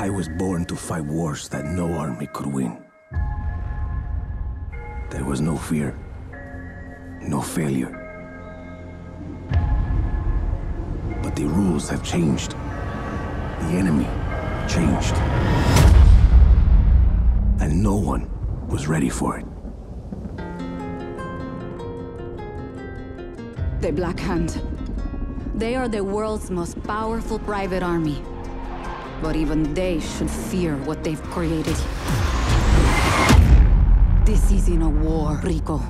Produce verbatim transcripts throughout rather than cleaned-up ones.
I was born to fight wars that no army could win. There was no fear, no failure. But the rules have changed. The enemy changed. And no one was ready for it. The Black Hand. They are the world's most powerful private army. But even they should fear what they've created. This isn't a war, Rico.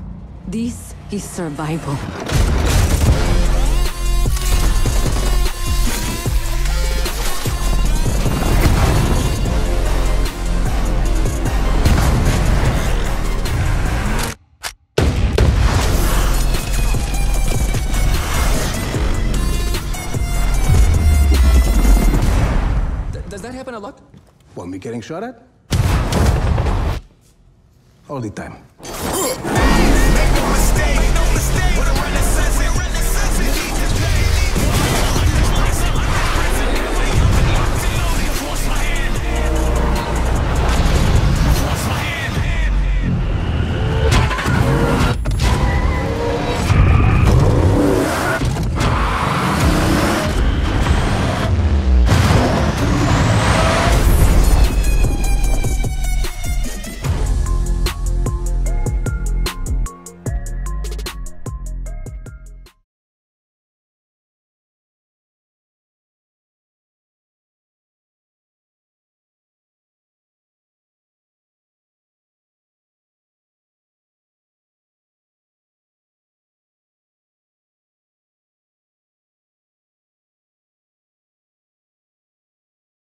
This is survival. Does that happen a lot? Well, me getting shot at? All the time. Make no mistake, make no mistake.